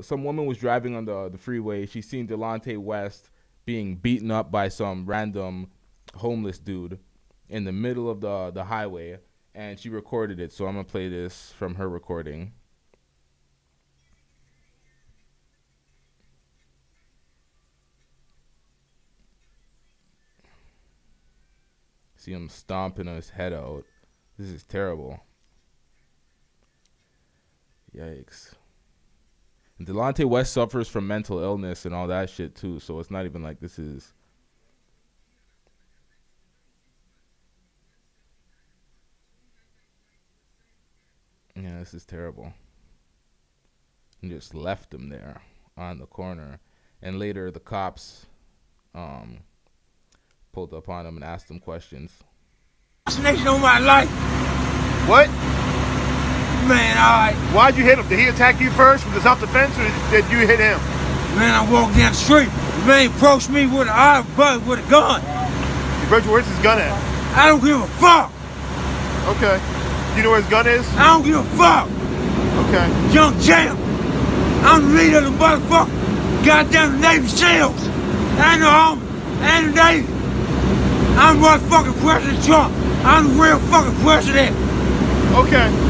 some woman was driving on the freeway. She seen Delonte West being beaten up by some random homeless dude in the middle of the highway, and she recorded it. So I'm gonna play this from her recording. See him stomping his head out. This is terrible. Yikes. And Delonte West suffers from mental illness and all that shit too, so it's not even like this is... Yeah, this is terrible. And just left him there on the corner. And later the cops pulled up on him and asked him questions. Assassination on my life. What? Man, all right. Why'd you hit him? Did he attack you first with the self-defense, or did you hit him? Man, I walked down the street. The man approached me with a gun. You approached, where's his gun at? I don't give a fuck. Okay. You know where his gun is? I don't give a fuck. Okay. Young champ. I'm the leader of the motherfucker. Goddamn Navy SEALs. And the Army. And the Navy. I'm motherfucking President Trump. I'm the real fucking president. Okay.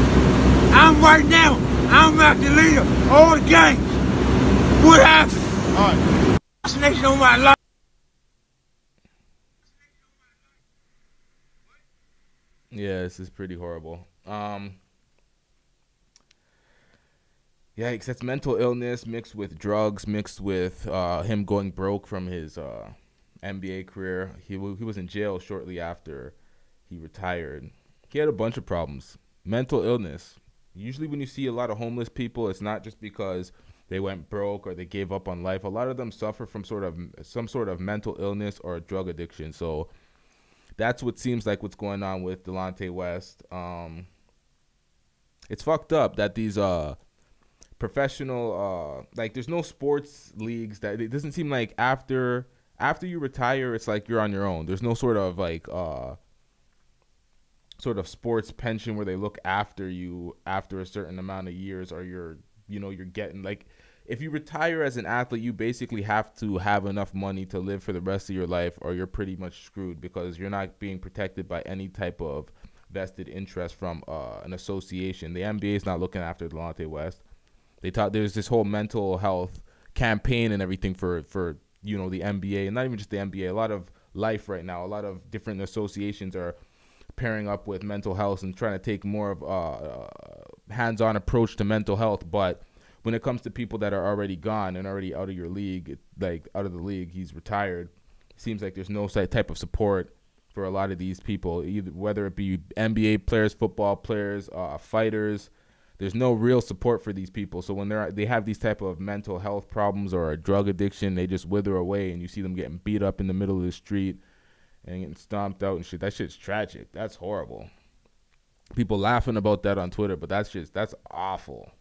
I'm right now, I'm like the leader of all the gangs. What happened? All right. Assassination on my life. Yeah, this is pretty horrible. Yikes, that's mental illness mixed with drugs, mixed with him going broke from his NBA career. He was in jail shortly after he retired. He had a bunch of problems. Mental illness. Usually when you see a lot of homeless people, it's not just because they went broke or they gave up on life. A lot of them suffer from some sort of mental illness or drug addiction. So that's what seems like what's going on with Delonte West. It's fucked up that these professional like there's no sports leagues that it doesn't seem like after you retire, it's like you're on your own. There's no sort of like sort of sports pension where they look after you after a certain amount of years, or you're getting, like, if you retire as an athlete, you basically have to have enough money to live for the rest of your life, or you're pretty much screwed because you're not being protected by any type of vested interest from an association. The NBA is not looking after Delonte West. They taught there's this whole mental health campaign and everything for the NBA, and not even just the NBA. A lot of life right now, a lot of different associations are pairing up with mental health and trying to take more of a hands-on approach to mental health. But when it comes to people that are already gone and already out of your league, he's retired, it seems like there's no type of support for a lot of these people, either whether it be NBA players, football players, fighters. There's no real support for these people. So when they have these type of mental health problems or a drug addiction, they just wither away, and you see them getting beat up in the middle of the street and getting stomped out and shit. That shit's tragic. That's horrible. People laughing about that on Twitter, but that's awful.